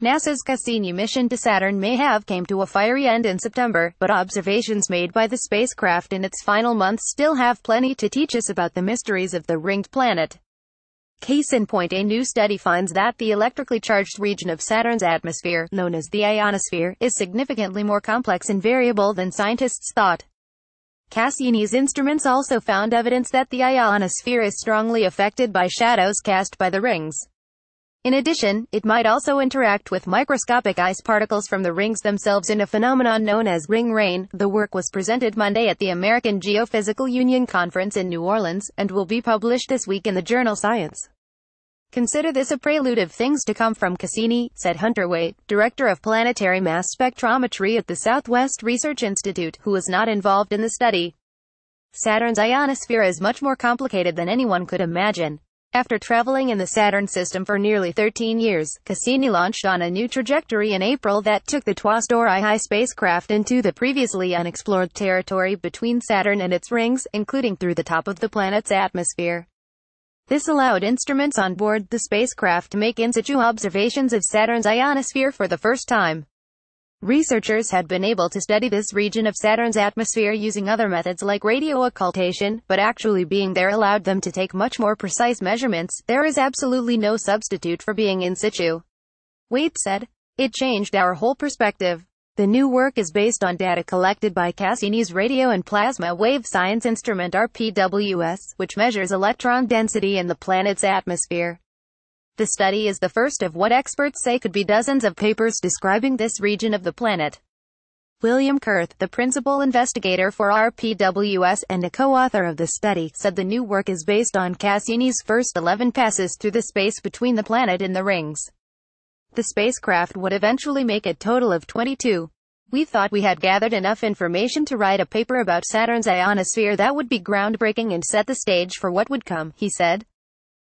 NASA's Cassini mission to Saturn may have come to a fiery end in September, but observations made by the spacecraft in its final months still have plenty to teach us about the mysteries of the ringed planet. Case in point, a new study finds that the electrically charged region of Saturn's atmosphere, known as the ionosphere, is significantly more complex and variable than scientists thought. Cassini's instruments also found evidence that the ionosphere is strongly affected by shadows cast by the rings. In addition, it might also interact with microscopic ice particles from the rings themselves in a phenomenon known as ring rain. The work was presented Monday at the American Geophysical Union conference in New Orleans, and will be published this week in the journal Science. "Consider this a prelude of things to come from Cassini," said Hunter Waite, director of planetary mass spectrometry at the Southwest Research Institute, who was not involved in the study. "Saturn's ionosphere is much more complicated than anyone could imagine." After traveling in the Saturn system for nearly 13 years, Cassini launched on a new trajectory in April that took the Twice-Dori-High spacecraft into the previously unexplored territory between Saturn and its rings, including through the top of the planet's atmosphere. This allowed instruments on board the spacecraft to make in-situ observations of Saturn's ionosphere for the first time. Researchers had been able to study this region of Saturn's atmosphere using other methods like radio occultation, but actually being there allowed them to take much more precise measurements. "There is absolutely no substitute for being in situ," Waite said. "It changed our whole perspective." The new work is based on data collected by Cassini's radio and plasma wave science instrument RPWS, which measures electron density in the planet's atmosphere. The study is the first of what experts say could be dozens of papers describing this region of the planet. William Kurth, the principal investigator for RPWS and a co-author of the study, said the new work is based on Cassini's first 11 passes through the space between the planet and the rings. The spacecraft would eventually make a total of 22. "We thought we had gathered enough information to write a paper about Saturn's ionosphere that would be groundbreaking and set the stage for what would come," he said.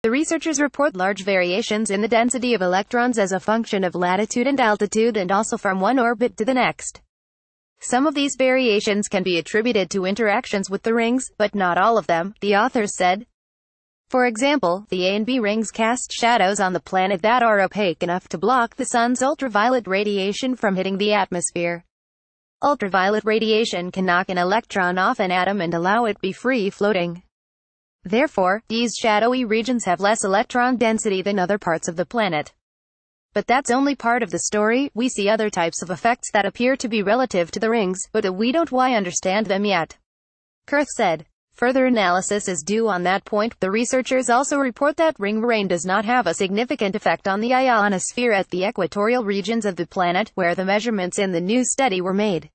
The researchers report large variations in the density of electrons as a function of latitude and altitude, and also from one orbit to the next. Some of these variations can be attributed to interactions with the rings, but not all of them, the authors said. For example, the A and B rings cast shadows on the planet that are opaque enough to block the sun's ultraviolet radiation from hitting the atmosphere. Ultraviolet radiation can knock an electron off an atom and allow it to be free floating. Therefore, these shadowy regions have less electron density than other parts of the planet. But that's only part of the story. We see other types of effects that appear to be relative to the rings, but we don't quite understand them yet, Kurth said. Further analysis is due on that point. The researchers also report that ring rain does not have a significant effect on the ionosphere at the equatorial regions of the planet, where the measurements in the new study were made.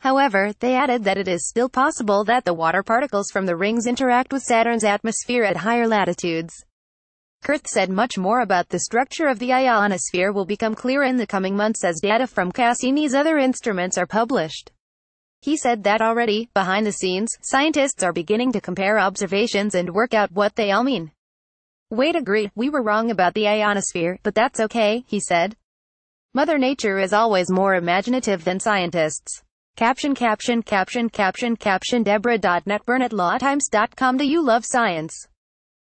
However, they added that it is still possible that the water particles from the rings interact with Saturn's atmosphere at higher latitudes. Kurth said much more about the structure of the ionosphere will become clearer in the coming months as data from Cassini's other instruments are published. He said that already, behind the scenes, scientists are beginning to compare observations and work out what they all mean. Waite agreed. "We were wrong about the ionosphere, but that's okay," he said. "Mother Nature is always more imaginative than scientists." Caption Deborah.Netburn at LawTimes.com. Do you love science?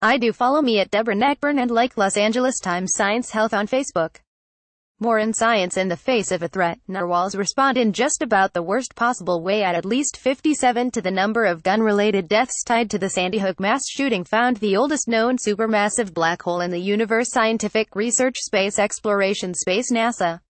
I do. Follow me at Deborah Netburn and like Los Angeles Times Science Health on Facebook. More in science. In the face of a threat, narwhals respond in just about the worst possible way. At least 57 to the number of gun-related deaths tied to the Sandy Hook mass shooting found the oldest known supermassive black hole in the universe. Scientific Research Space Exploration Space NASA.